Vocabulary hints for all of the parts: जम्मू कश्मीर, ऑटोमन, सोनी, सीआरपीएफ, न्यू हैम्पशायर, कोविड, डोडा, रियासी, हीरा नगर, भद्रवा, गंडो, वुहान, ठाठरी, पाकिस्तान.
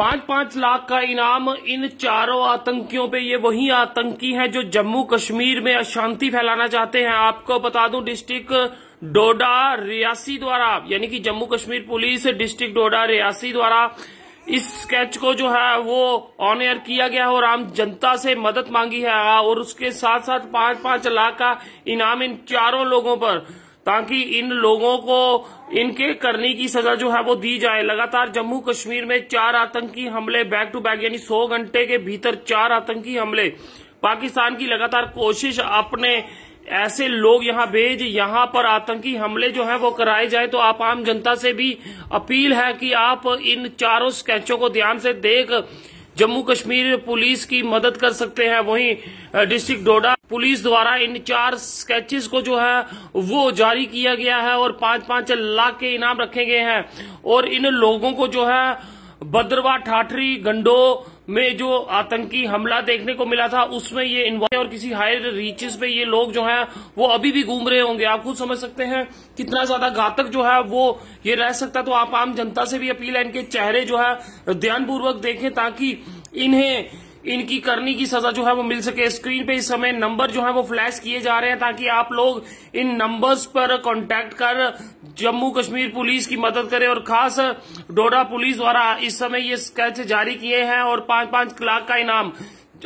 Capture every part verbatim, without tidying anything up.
पांच पांच लाख का इनाम इन चारों आतंकियों पे। ये वही आतंकी हैं जो जम्मू कश्मीर में अशांति फैलाना चाहते हैं। आपको बता दूं, डिस्ट्रिक्ट डोडा रियासी द्वारा, यानी कि जम्मू कश्मीर पुलिस डिस्ट्रिक्ट डोडा रियासी द्वारा इस स्केच को जो है वो ऑन एयर किया गया है और आम जनता से मदद मांगी है और उसके साथ साथ पांच पांच लाख का इनाम इन चारों लोगों पर, ताकि इन लोगों को इनके करने की सजा जो है वो दी जाए। लगातार जम्मू कश्मीर में चार आतंकी हमले बैक टू बैक, यानी सौ घंटे के भीतर चार आतंकी हमले। पाकिस्तान की लगातार कोशिश अपने ऐसे लोग यहां भेज, यहां पर आतंकी हमले जो है वो कराए जाए। तो आप आम जनता से भी अपील है कि आप इन चारों स्केचों को ध्यान से देख जम्मू कश्मीर पुलिस की मदद कर सकते हैं। वहीं डिस्ट्रिक्ट डोडा पुलिस द्वारा इन चार स्केचेस को जो है वो जारी किया गया है और पांच पांच लाख के इनाम रखे गए हैं। और इन लोगों को जो है भद्रवा, ठाठरी, गंडो में जो आतंकी हमला देखने को मिला था उसमें ये इन्वॉल्व और किसी हायर रीचेस पे ये लोग जो है वो अभी भी घूम रहे होंगे। आप खुद समझ सकते हैं कितना ज्यादा घातक जो है वो ये रह सकता। तो आप आम जनता से भी अपील है, इनके चेहरे जो है ध्यानपूर्वक देखें ताकि इन्हें इनकी करनी की सजा जो है वो मिल सके। स्क्रीन पे इस समय नंबर जो है वो फ्लैश किए जा रहे हैं ताकि आप लोग इन नंबर्स पर कांटेक्ट कर जम्मू कश्मीर पुलिस की मदद करें। और खास डोडा पुलिस द्वारा इस समय ये स्केच जारी किए हैं और पांच पांच लाख का इनाम।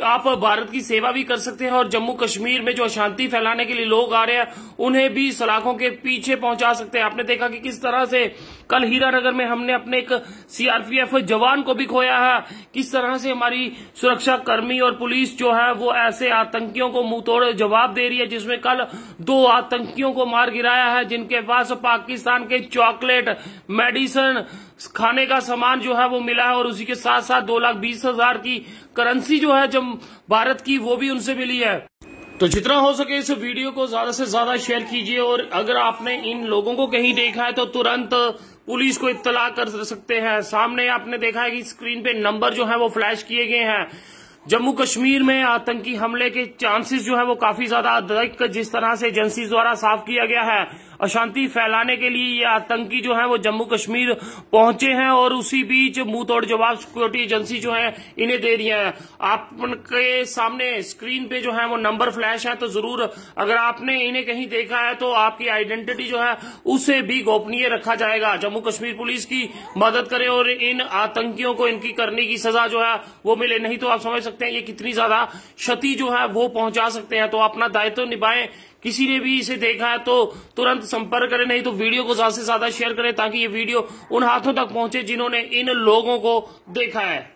आप भारत की सेवा भी कर सकते हैं और जम्मू कश्मीर में जो अशांति फैलाने के लिए लोग आ रहे हैं उन्हें भी सलाखों के पीछे पहुंचा सकते हैं। आपने देखा कि किस तरह से कल हीरा नगर में हमने अपने एक सीआरपीएफ जवान को भी खोया है। किस तरह से हमारी सुरक्षा कर्मी और पुलिस जो है वो ऐसे आतंकियों को मुंहतोड़ जवाब दे रही है, जिसमें कल दो आतंकियों को मार गिराया है जिनके पास पाकिस्तान के चॉकलेट, मेडिसिन, खाने का सामान जो है वो मिला है और उसी के साथ साथ दो लाख बीस हजार की करेंसी जो है जब भारत की वो भी उनसे मिली है। तो जितना हो सके इस वीडियो को ज्यादा से ज्यादा शेयर कीजिए और अगर आपने इन लोगों को कहीं देखा है तो तुरंत पुलिस को इत्तला कर सकते हैं। सामने आपने देखा है कि स्क्रीन पे नंबर जो है वो फ्लैश किए गए हैं। जम्मू कश्मीर में आतंकी हमले के चांसेस जो है वो काफी ज्यादा अधिक, जिस तरह से एजेंसी द्वारा साफ किया गया है। अशांति फैलाने के लिए ये आतंकी जो है वो जम्मू कश्मीर पहुंचे हैं और उसी बीच मुंह तोड़ जवाब सिक्योरिटी एजेंसी जो है इन्हें दे रही है। आपके सामने स्क्रीन पे जो है वो नंबर फ्लैश है, तो जरूर अगर आपने इन्हें कहीं देखा है तो आपकी आइडेंटिटी जो है उसे भी गोपनीय रखा जाएगा। जम्मू कश्मीर पुलिस की मदद करे और इन आतंकियों को इनकी करने की सजा जो है वो मिले, नहीं तो आप समझ सकते हैं ये कितनी ज्यादा क्षति जो है वो पहुंचा सकते हैं। तो अपना दायित्व निभाएं। किसी ने भी इसे देखा है तो तुरंत संपर्क करें, नहीं तो वीडियो को ज्यादा से ज्यादा शेयर करें ताकि ये वीडियो उन हाथों तक पहुंचे जिन्होंने इन लोगों को देखा है।